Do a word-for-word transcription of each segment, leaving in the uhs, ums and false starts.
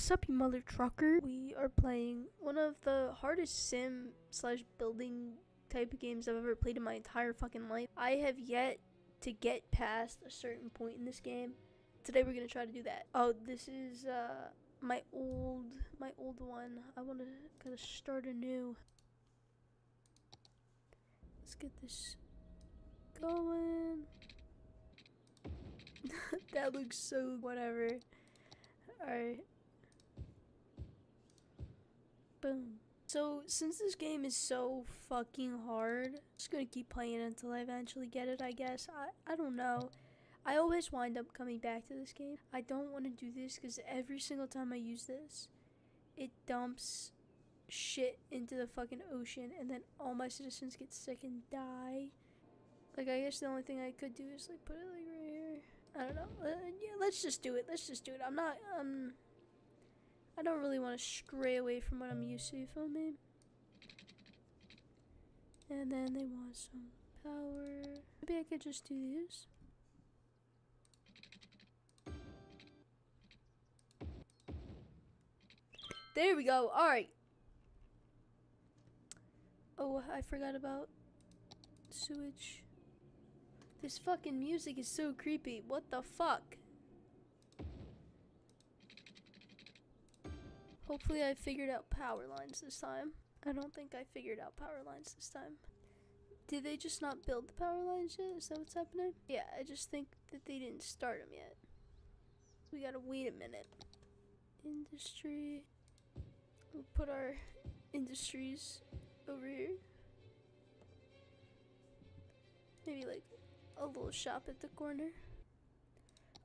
What's up, you mother trucker? We are playing one of the hardest sim slash building type of games I've ever played in my entire fucking life. I have yet to get past a certain point in this game. Today we're gonna try to do that. Oh, this is uh my old my old one. I wanna kinda start anew. Let's get this going. That looks so whatever. Alright. Boom. So, since this game is so fucking hard, I'm just gonna keep playing it until I eventually get it, I guess. I, I don't know. I always wind up coming back to this game. I don't want to do this because every single time I use this, it dumps shit into the fucking ocean and then all my citizens get sick and die. Like, I guess the only thing I could do is, like, put it, like, right here. I don't know. Uh, yeah, let's just do it. Let's just do it. I'm not, um... I don't really want to stray away from what I'm used to, you feel me? And then they want some power. Maybe I could just do these. There we go. Alright. Oh, I forgot about sewage. This fucking music is so creepy. What the fuck? Hopefully I figured out power lines this time. I don't think I figured out power lines this time. Did they just not build the power lines yet? Is that what's happening? Yeah, I just think that they didn't start them yet. We gotta wait a minute. Industry. We'll put our industries over here. Maybe like a little shop at the corner.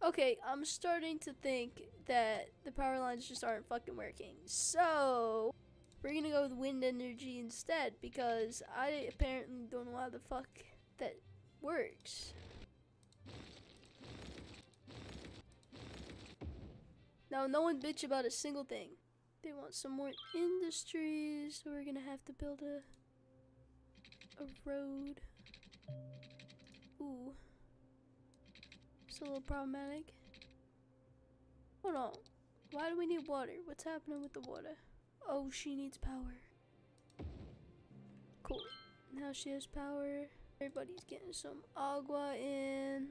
Okay, I'm starting to think that the power lines just aren't fucking working. So, we're gonna go with wind energy instead because I apparently don't know how the fuck that works. Now, no one bitch about a single thing. They want some more industries, so we're gonna have to build a, a road. Ooh, it's a little problematic. Hold on, why do we need water? What's happening with the water? Oh, she needs power. Cool, now she has power. Everybody's getting some agua in.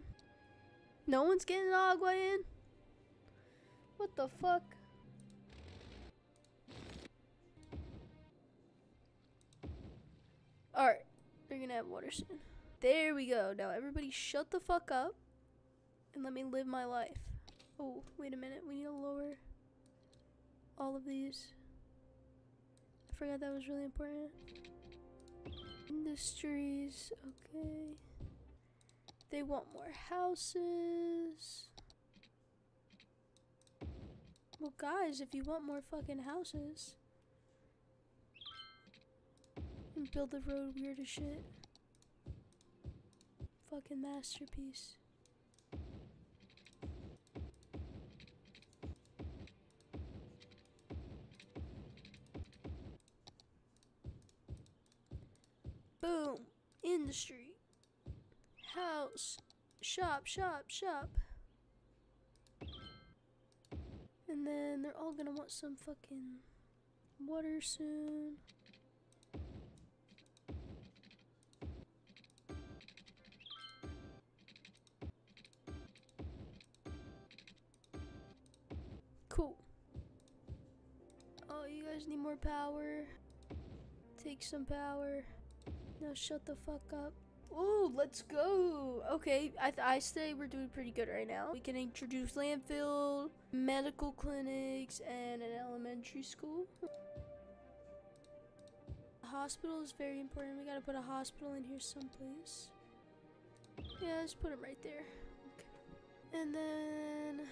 No one's getting agua in? What the fuck? Alright, they're gonna have water soon. There we go. Now everybody shut the fuck up and let me live my life. Oh, wait a minute. We need to lower all of these. I forgot that was really important. Industries. Okay. They want more houses. Well, guys, if you want more fucking houses, and build the road weird as shit. Fucking masterpiece. Boom. Industry. House. Shop, shop, shop. And then they're all gonna want some fucking water soon. Need more power. Take some power. Now shut the fuck up. Oh, let's go. Okay, I, th I say we're doing pretty good right now. We can introduce landfill, medical clinics, and an elementary school. A hospital is very important. We gotta put a hospital in here someplace. Yeah, let's put it right there. Okay. And then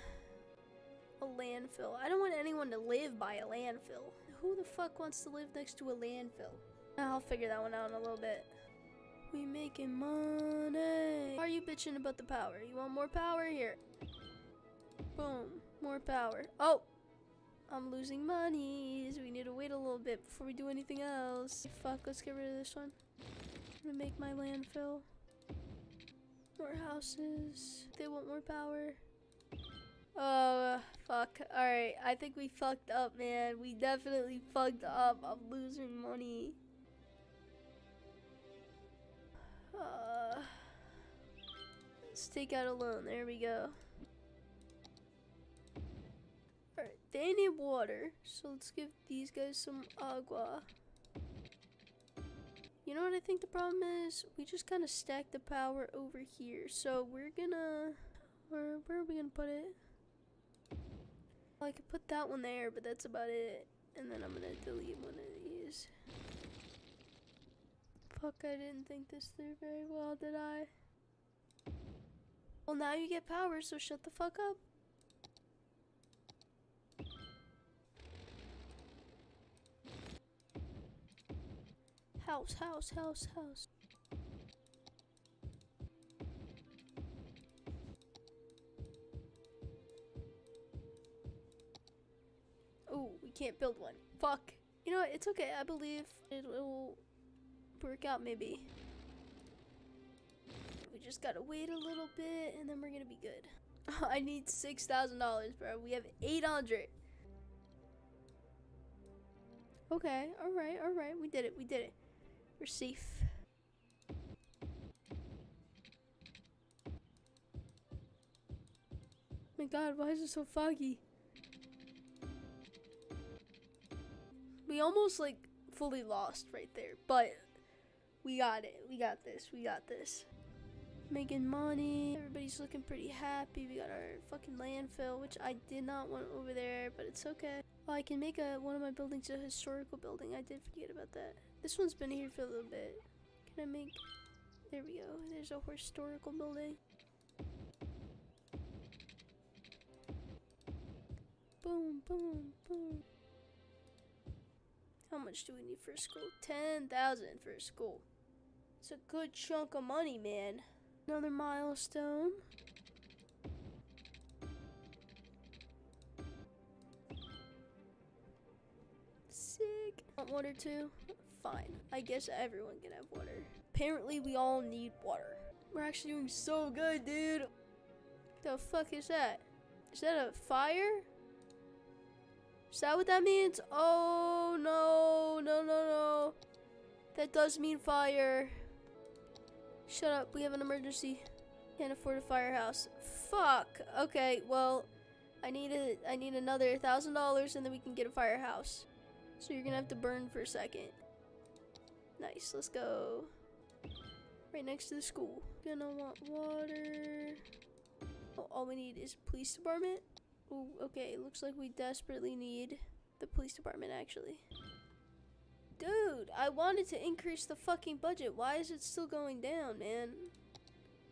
a landfill. I don't want anyone to live by a landfill. Who the fuck wants to live next to a landfill? I'll figure that one out in a little bit. We making money. Why are you bitching about the power? You want more power here? Boom. More power. Oh! I'm losing monies. We need to wait a little bit before we do anything else. Fuck, let's get rid of this one. I'm gonna make my landfill. More houses. They want more power. Oh, fuck. Alright, I think we fucked up, man. We definitely fucked up. I'm losing money. Uh, let's take out a loan. There we go. Alright, they need water. So let's give these guys some agua. You know what I think the problem is? We just kind of stacked the power over here. So we're gonna... Where, where are we gonna put it? I could put that one there, but that's about it. And then I'm gonna delete one of these. Fuck, I didn't think this through very well, did I? Well, now you get power, so shut the fuck up. House, house, house, house. Can't build one. Fuck. You know what? It's okay. I believe it'll work out maybe. We just gotta wait a little bit and then we're gonna be good. I need six thousand dollars, bro. We have eight hundred. Okay. Alright. Alright. We did it. We did it. We're safe. My god. Why is it so foggy? We almost like fully lost right there, but we got it. We got this. We got this. Making money. Everybody's looking pretty happy. We got our fucking landfill, which I did not want over there, but it's okay. Oh, I can make a one of my buildings a historical building. I did forget about that. This one's been here for a little bit. Can I make? There we go. There's a historical building. Boom! Boom! Boom! How much do we need for school? ten thousand for school. It's a good chunk of money, man. Another milestone. Sick. Want water too? Fine. I guess everyone can have water. Apparently, we all need water. We're actually doing so good, dude. The fuck is that? Is that a fire? Is that what that means? Oh, no, no, no, no. That does mean fire. Shut up, we have an emergency. Can't afford a firehouse. Fuck, okay, well, I need a, I need another one thousand dollars and then we can get a firehouse. So you're gonna have to burn for a second. Nice, let's go. Right next to the school. Gonna want water. Oh, all we need is police department. Ooh, okay, looks like we desperately need the police department, actually. Dude, I wanted to increase the fucking budget. Why is it still going down, man?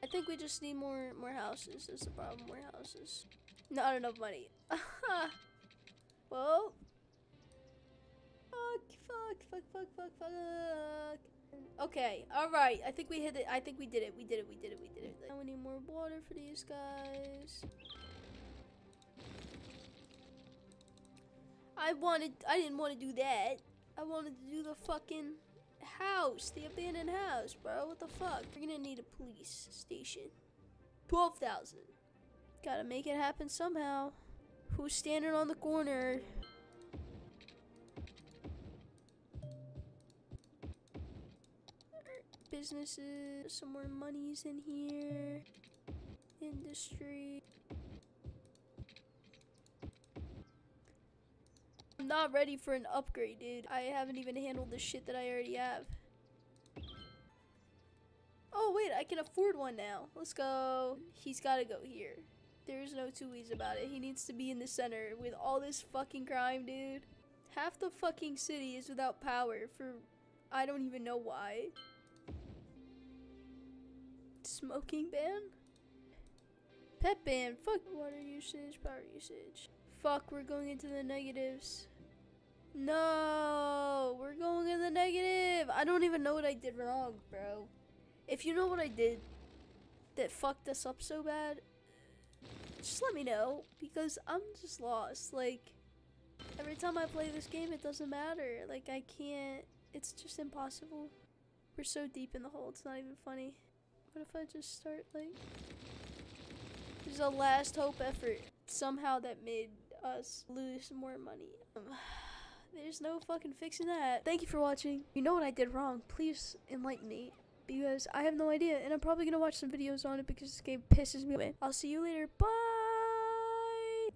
I think we just need more more houses. That's the problem, more houses. Not enough money. Well. Fuck, fuck, fuck, fuck, fuck, fuck. Okay, alright. I think we hit it. I think we did it. We did it, we did it, we did it. Now we need more water for these guys. I wanted, I didn't want to do that. I wanted to do the fucking house, the abandoned house, bro. What the fuck? We're gonna need a police station. twelve thousand. Gotta make it happen somehow. Who's standing on the corner? Businesses, some more monies in here. Industry. I'm not ready for an upgrade, dude. I haven't even handled the shit that I already have. Oh, wait, I can afford one now. Let's go. He's gotta go here. There's no two ways about it. He needs to be in the center with all this fucking crime, dude. Half the fucking city is without power for I don't even know why. Smoking ban? Pet ban. Fuck water usage, power usage. Fuck, we're going into the negatives. No, we're going in the negative. I don't even know what I did wrong, bro. If you know what I did that fucked us up so bad, just let me know, because I'm just lost. Like, every time I play this game, it doesn't matter. Like, I can't, it's just impossible. We're so deep in the hole, it's not even funny. What if I just start, like, this is a last hope effort. somehow that made us lose more money. Um, there's no fucking fixing that. Thank you for watching. You know what I did wrong. Please enlighten me, because I have no idea, and I'm probably gonna watch some videos on it because this game pisses me away. I'll see you later. Bye.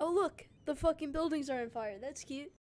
Oh, look, the fucking buildings are on fire. That's cute.